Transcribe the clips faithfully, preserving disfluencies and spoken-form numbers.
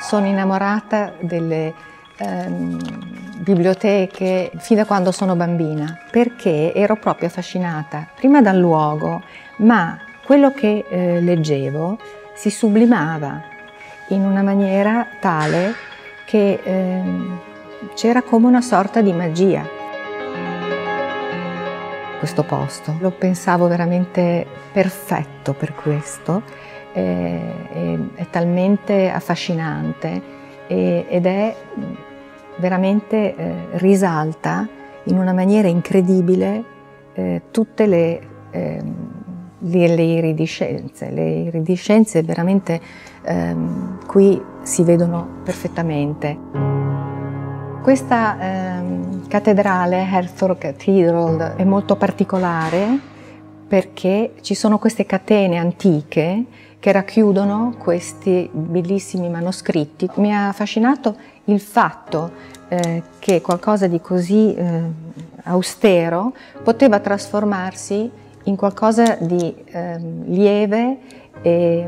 Sono innamorata delle ehm, biblioteche fin da quando sono bambina, perché ero proprio affascinata prima dal luogo, ma quello che eh, leggevo si sublimava in una maniera tale che ehm, c'era come una sorta di magia. Questo posto lo pensavo veramente perfetto per questo. È, è, è talmente affascinante e, ed è veramente eh, risalta in una maniera incredibile eh, tutte le, eh, le, le iridescenze. Le iridescenze veramente eh, qui si vedono perfettamente. Questa eh, cattedrale, Hertford Cathedral, è molto particolare perché ci sono queste catene antiche che racchiudono questi bellissimi manoscritti. Mi ha affascinato il fatto eh, che qualcosa di così eh, austero poteva trasformarsi in qualcosa di eh, lieve e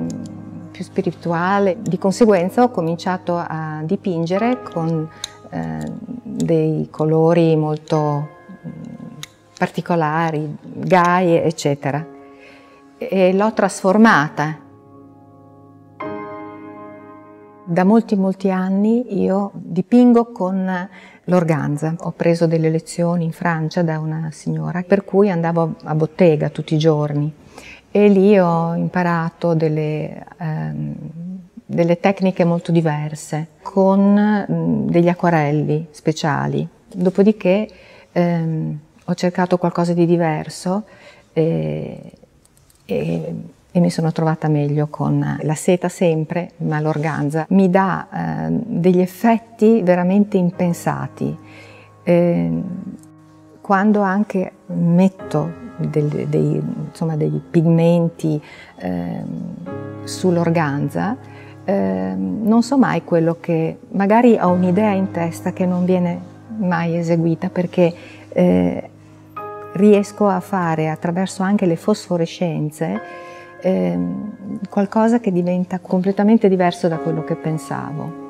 più spirituale. Di conseguenza ho cominciato a dipingere con eh, dei colori molto particolari, gaie, eccetera, e l'ho trasformata. Da molti molti anni io dipingo con l'organza. Ho preso delle lezioni in Francia da una signora, per cui andavo a bottega tutti i giorni e lì ho imparato delle, ehm, delle tecniche molto diverse con mh, degli acquerelli speciali. Dopodiché ehm, ho cercato qualcosa di diverso e, e e mi sono trovata meglio con la seta sempre, ma l'organza mi dà eh, degli effetti veramente impensati. Eh, quando anche metto del, dei, insomma, dei pigmenti eh, sull'organza, eh, non so mai quello che... Magari ho un'idea in testa che non viene mai eseguita, perché eh, riesco a fare, attraverso anche le fosforescenze, qualcosa che diventa completamente diverso da quello che pensavo.